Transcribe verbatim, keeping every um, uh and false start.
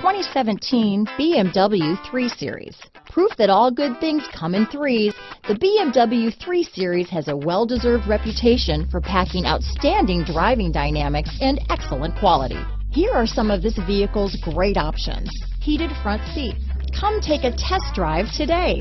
twenty seventeen B M W three series. Proof that all good things come in threes, the B M W three series has a well-deserved reputation for packing outstanding driving dynamics and excellent quality. Here are some of this vehicle's great options. Heated front seats. Come take a test drive today.